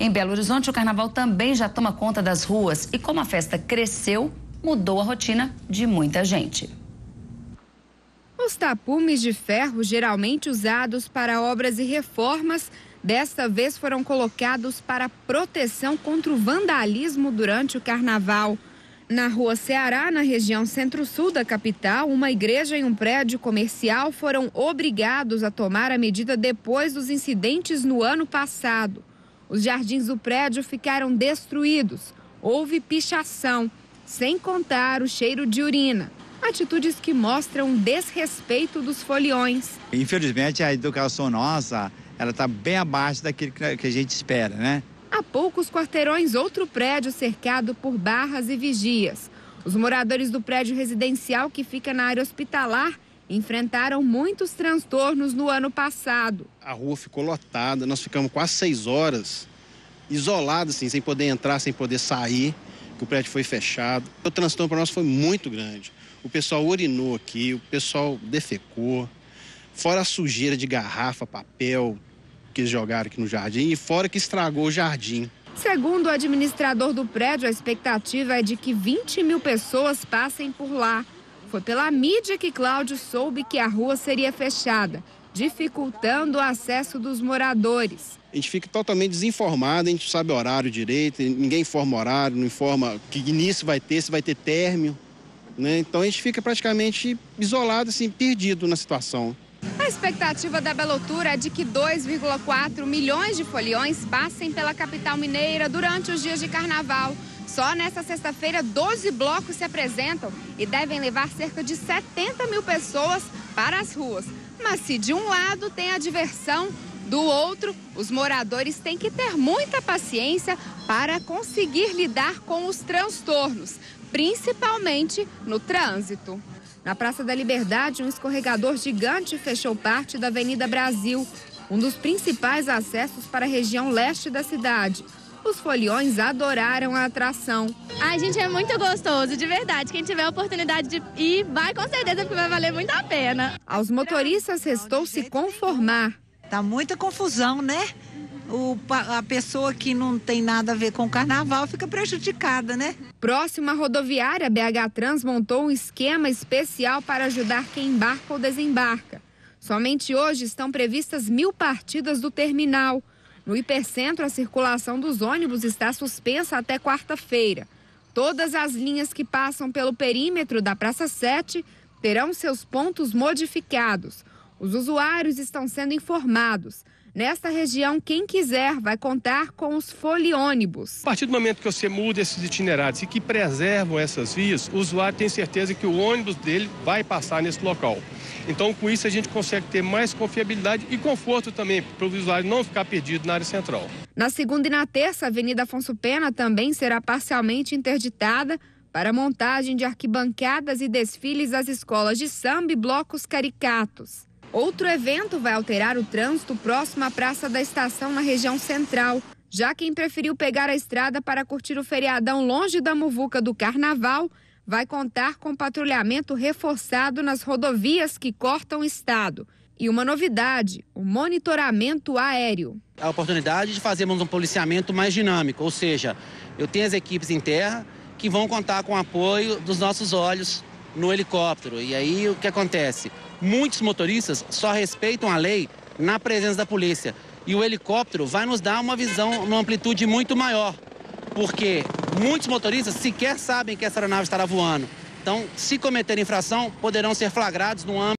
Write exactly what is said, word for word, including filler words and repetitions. Em Belo Horizonte, o carnaval também já toma conta das ruas e como a festa cresceu, mudou a rotina de muita gente. Os tapumes de ferro, geralmente usados para obras e reformas, desta vez foram colocados para proteção contra o vandalismo durante o carnaval. Na Rua Ceará, na região centro-sul da capital, uma igreja e um prédio comercial foram obrigados a tomar a medida depois dos incidentes no ano passado. Os jardins do prédio ficaram destruídos, houve pichação, sem contar o cheiro de urina. Atitudes que mostram desrespeito dos foliões. Infelizmente, a educação nossa, ela está bem abaixo daquilo que a gente espera, né? Há poucos quarteirões, outro prédio cercado por barras e vigias. Os moradores do prédio residencial, que fica na área hospitalar, enfrentaram muitos transtornos no ano passado. A rua ficou lotada, nós ficamos quase seis horas isolados, assim, sem poder entrar, sem poder sair, que o prédio foi fechado. O transtorno para nós foi muito grande. O pessoal urinou aqui, o pessoal defecou, fora a sujeira de garrafa, papel, que jogaram aqui no jardim e fora que estragou o jardim. Segundo o administrador do prédio, a expectativa é de que vinte mil pessoas passem por lá. Foi pela mídia que Cláudio soube que a rua seria fechada, dificultando o acesso dos moradores. A gente fica totalmente desinformado, a gente sabe o horário direito, ninguém informa o horário, não informa que início vai ter, se vai ter término, né? Então a gente fica praticamente isolado, assim, perdido na situação. A expectativa da Belo Tura é de que dois vírgula quatro milhões de foliões passem pela capital mineira durante os dias de carnaval. Só nesta sexta-feira, doze blocos se apresentam e devem levar cerca de setenta mil pessoas para as ruas. Mas se de um lado tem a diversão, do outro, os moradores têm que ter muita paciência para conseguir lidar com os transtornos, principalmente no trânsito. Na Praça da Liberdade, um escorregador gigante fechou parte da Avenida Brasil, um dos principais acessos para a região leste da cidade. Os foliões adoraram a atração. A gente é muito gostoso, de verdade. Quem tiver a oportunidade de ir, vai com certeza, porque vai valer muito a pena. Aos motoristas restou se conformar. Tá muita confusão, né? O, a pessoa que não tem nada a ver com o carnaval fica prejudicada, né? Próxima rodoviária, B H Trans montou um esquema especial para ajudar quem embarca ou desembarca. Somente hoje estão previstas mil partidas do terminal. No hipercentro, a circulação dos ônibus está suspensa até quarta-feira. Todas as linhas que passam pelo perímetro da Praça sete terão seus pontos modificados. Os usuários estão sendo informados. Nesta região, quem quiser vai contar com os foliônibus. A partir do momento que você muda esses itinerários e que preservam essas vias, o usuário tem certeza que o ônibus dele vai passar nesse local. Então, com isso, a gente consegue ter mais confiabilidade e conforto também para o usuário não ficar perdido na área central. Na segunda e na terça, a Avenida Afonso Pena também será parcialmente interditada para montagem de arquibancadas e desfiles das escolas de samba e blocos caricatos. Outro evento vai alterar o trânsito próximo à Praça da Estação, na região central. Já quem preferiu pegar a estrada para curtir o feriadão longe da muvuca do carnaval, vai contar com patrulhamento reforçado nas rodovias que cortam o estado. E uma novidade, o monitoramento aéreo. A oportunidade de fazermos um policiamento mais dinâmico, ou seja, eu tenho as equipes em terra que vão contar com o apoio dos nossos olhos no helicóptero. E aí o que acontece? Muitos motoristas só respeitam a lei na presença da polícia. E o helicóptero vai nos dar uma visão numa amplitude muito maior, porque muitos motoristas sequer sabem que essa aeronave estará voando. Então, se cometerem infração, poderão ser flagrados no âmbito